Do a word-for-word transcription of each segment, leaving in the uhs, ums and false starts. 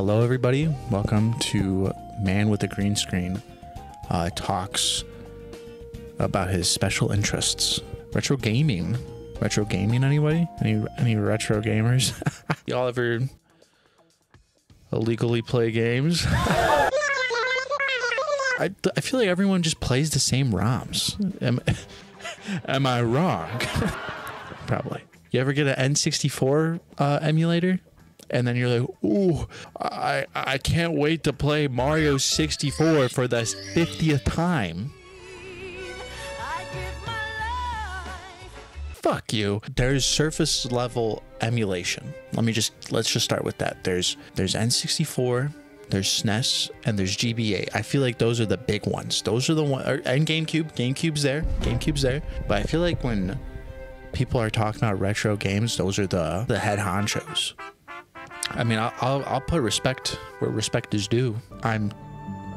Hello everybody, welcome to Man with a Green Screen uh, Talks about his special interests. Retro gaming. Retro gaming, anybody? Any any retro gamers? Y'all ever illegally play games? I, I feel like everyone just plays the same ROMs. Am, am I wrong? Probably. You ever get an N sixty-four uh, emulator? And then you're like, ooh, I, I can't wait to play Mario sixty-four for the fiftieth time. I give my life. Fuck you. There's surface level emulation. Let me just, let's just start with that. There's, there's N sixty-four, there's S N E S, and there's G B A. I feel like those are the big ones. Those are the ones, and GameCube, GameCube's there, GameCube's there. But I feel like when people are talking about retro games, those are the, the head honchos. I mean, I'll, I'll, I'll put respect where respect is due. I'm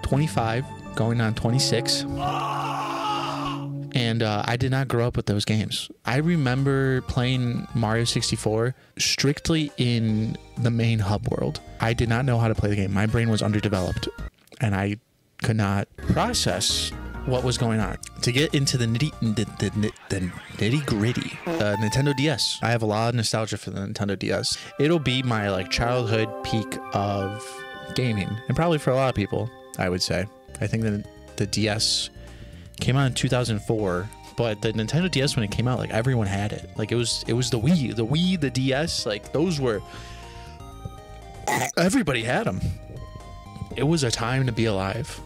twenty-five, going on twenty-six. And uh, I did not grow up with those games. I remember playing Mario sixty-four strictly in the main hub world. I did not know how to play the game. My brain was underdeveloped and I could not process what was going on. To get into the nitty, the, the, the nitty gritty, uh, Nintendo D S. I have a lot of nostalgia for the Nintendo D S. It'll be my like childhood peak of gaming, and probably for a lot of people, I would say. I think that the D S came out in two thousand four, but the Nintendo D S when it came out, like everyone had it. Like it was, it was the Wii, the Wii, the D S. Like those were, everybody had them. It was a time to be alive.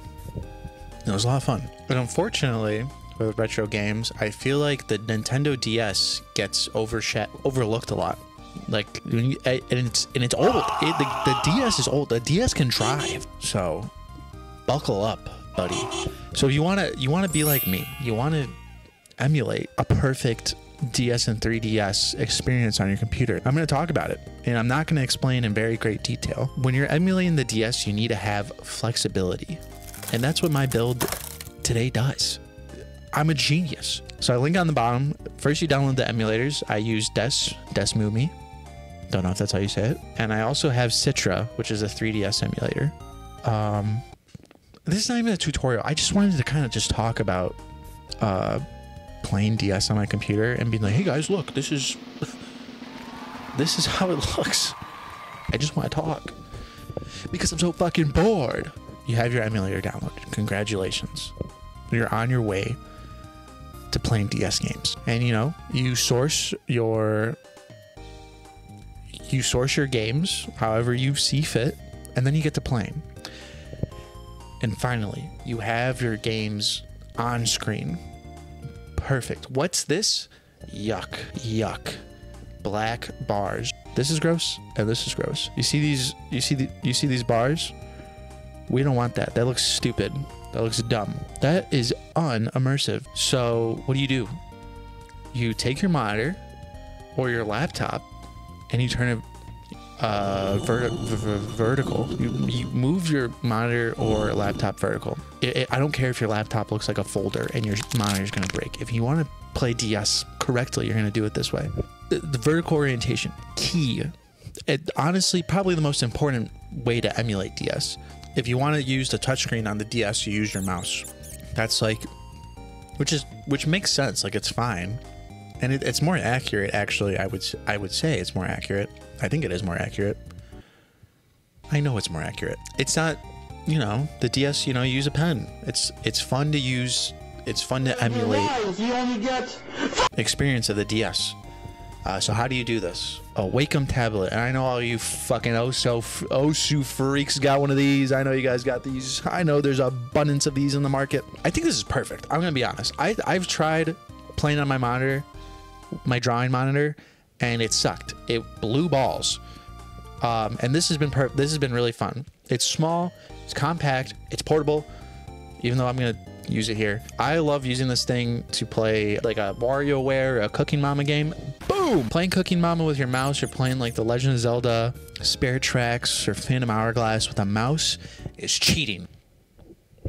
It was a lot of fun. But unfortunately, with retro games, I feel like the Nintendo D S gets overlooked a lot. Like, and it's, and it's old. It, the, the D S is old. The D S can drive. So, buckle up, buddy. So you wanna you wanna be like me. You wanna emulate a perfect D S and three D S experience on your computer. I'm gonna talk about it, and I'm not gonna explain in very great detail. When you're emulating the D S, you need to have flexibility. And that's what my build today does. I'm a genius. So I link on the bottom. First, you download the emulators. I use Des, DeSmuME. Don't know if that's how you say it. And I also have Citra, which is a three D S emulator. Um, this is not even a tutorial. I just wanted to kind of just talk about uh, playing D S on my computer and being like, hey guys, look, this is, this is how it looks. I just want to talk because I'm so fucking bored. You have your emulator downloaded. Congratulations. You're on your way to playing D S games. And you know, you source your you source your games however you see fit, and then you get to playing. And finally, you have your games on screen. Perfect. What's this? Yuck. Yuck. Black bars. This is gross and this is gross. You see these you see the, you see these bars? We don't want that. That looks stupid. That looks dumb. That is unimmersive. So what do you do? You take your monitor or your laptop and you turn it uh, ver ver vertical. You, you move your monitor or laptop vertical. It, it, I don't care if your laptop looks like a folder and your monitor is going to break. If you want to play D S correctly, you're going to do it this way. The, the vertical orientation, key. It, honestly, probably the most important way to emulate D S. If you want to use the touchscreen on the D S, you use your mouse. That's like, which is which makes sense. Like it's fine, and it, it's more accurate. Actually, I would I would say it's more accurate. I think it is more accurate. I know it's more accurate. It's not, you know, the D S. You know, you use a pen. It's it's fun to use. It's fun to emulate. You only get experience of the D S. Uh, so how do you do this? A Wacom tablet, and I know all you fucking Osu, Osu freaks got one of these. I know you guys got these. I know there's abundance of these in the market. I think this is perfect. I'm gonna be honest. I, I've tried playing on my monitor, my drawing monitor, and it sucked. It blew balls. Um, and this has been per this has been really fun. It's small, it's compact, it's portable. Even though I'm gonna use it here, I love using this thing to play like a WarioWare, a Cooking Mama game. Playing Cooking Mama with your mouse, you're playing like The Legend of Zelda, Spirit Tracks, or Phantom Hourglass with a mouse is cheating.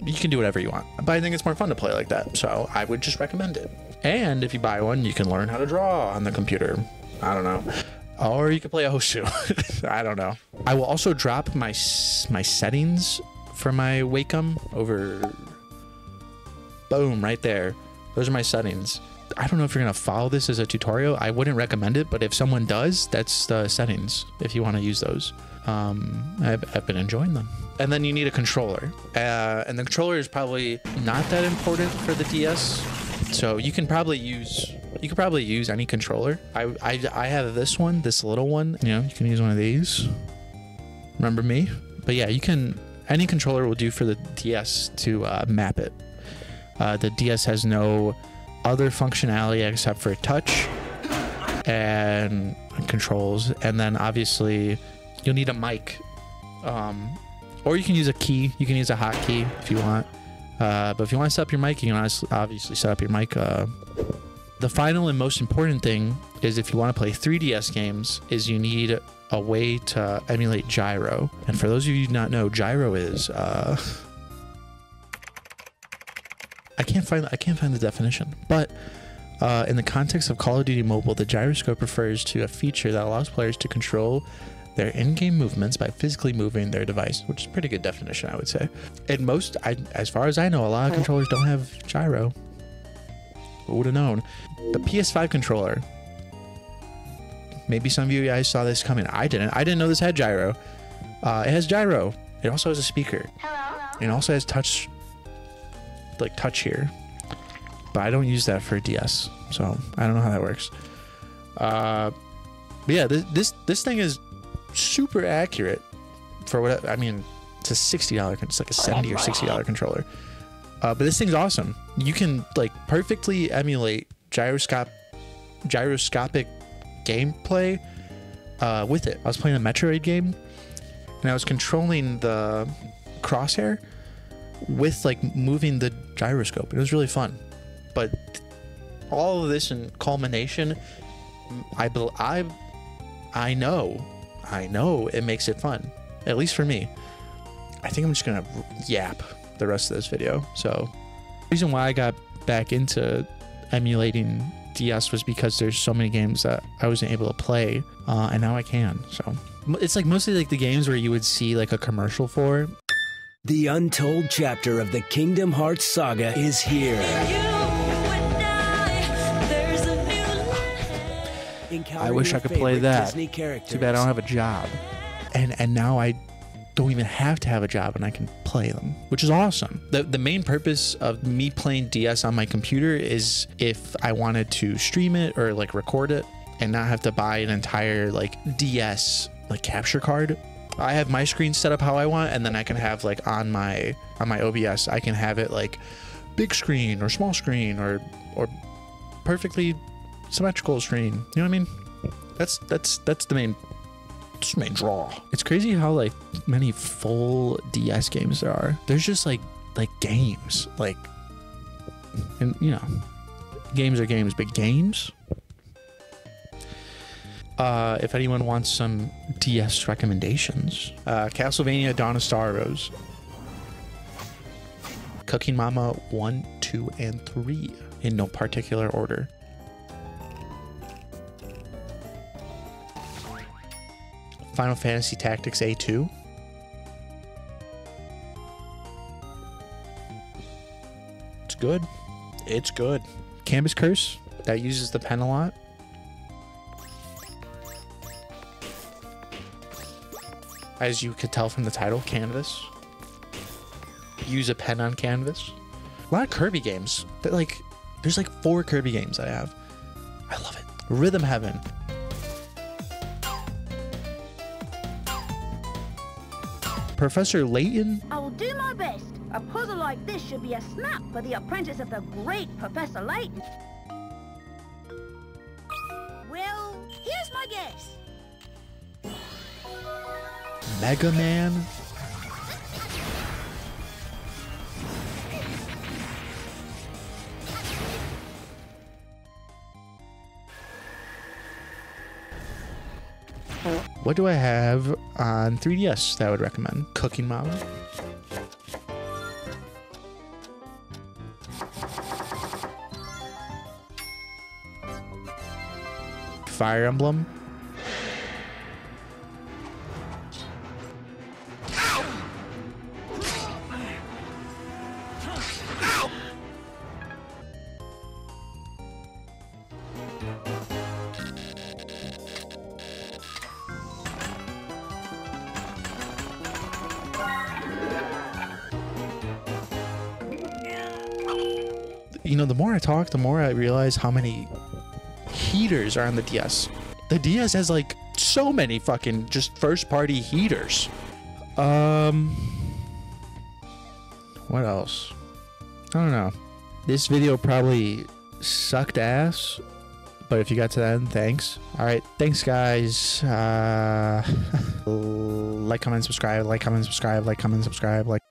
You can do whatever you want, but I think it's more fun to play like that, so I would just recommend it. And if you buy one, you can learn how to draw on the computer. I don't know. Or you could play Osu. I don't know. I will also drop my my settings for my Wacom over. Boom, right there. Those are my settings. I don't know if you're going to follow this as a tutorial. I wouldn't recommend it, but if someone does, that's the settings if you want to use those. Um, I've, I've been enjoying them. And then you need a controller. Uh, and the controller is probably not that important for the D S. So you can probably use... You could probably use any controller. I, I, I have this one, this little one. You know, you can use one of these. Remember me? But yeah, you can... Any controller will do for the D S to uh, map it. Uh, the D S has no other functionality except for touch and controls. And then obviously you'll need a mic. Um, or you can use a key. You can use a hotkey if you want. Uh, but if you want to set up your mic, you can obviously set up your mic. Uh, The final and most important thing is if you want to play three D S games is you need a way to emulate gyro. And for those of you who do not know, gyro is, uh, I can't find, I can't find the definition, but, uh, in the context of Call of Duty Mobile, the gyroscope refers to a feature that allows players to control their in-game movements by physically moving their device, which is a pretty good definition, I would say. And most, I, as far as I know, a lot of controllers don't have gyro. Would have known. The P S five controller. Maybe some of you guys saw this coming. I didn't. I didn't know this had gyro. Uh, it has gyro. It also has a speaker. Hello. It also has touch, like touch here. But I don't use that for D S, so I don't know how that works. Uh, but yeah, this, this this thing is super accurate for what I mean. It's a sixty dollar. It's like a seventy or sixty dollar controller. Uh, but this thing's awesome. You can like perfectly emulate gyroscop gyroscopic gameplay uh, with it. I was playing a Metroid game and I was controlling the crosshair with like moving the gyroscope. It was really fun. But all of this in culmination, I I I know, I know it makes it fun. At least for me. I think I'm just gonna yap the rest of this video. So the reason why I got back into emulating D S was because there's so many games that I wasn't able to play uh, and now I can. So it's like mostly like the games where you would see like a commercial for. The untold chapter of the Kingdom Hearts saga is here. You and I, there's a new I wish I could play that. Too bad I don't have a job. And and now I don't even have to have a job and I can play them, which is awesome. The, the main purpose of me playing D S on my computer is if I wanted to stream it or like record it and not have to buy an entire like D S like capture card. I have my screen set up how I want and then I can have like on my on my O B S, I can have it like big screen or small screen or or perfectly symmetrical screen. You know what I mean? That's that's that's the main Just main draw. It's crazy how like many full D S games there are. There's just like like games, like, and you know, games are games, but games. Uh, if anyone wants some D S recommendations, uh, Castlevania, Dawn of Sorrow, Cooking Mama one, two, and three in no particular order. Final Fantasy Tactics A two. It's good. It's good. Canvas Curse. That uses the pen a lot. As you could tell from the title, Canvas. Use a pen on canvas. A lot of Kirby games. They're like, there's like four Kirby games I have. I love it. Rhythm Heaven. Professor Layton. I will do my best. A puzzle like this should be a snap for the apprentice of the great Professor Layton. Well, here's my guess. Mega Man. What do I have on three D S that I would recommend? Cooking Mama. Fire Emblem. you know, the more I talk, the more I realize how many heaters are on the D S. The D S has like so many fucking just first party heaters. Um, what else? I don't know. This video probably sucked ass, but if you got to that end, thanks. All right, thanks guys. Uh, like, comment, subscribe, like, comment, subscribe, like, comment, subscribe, like.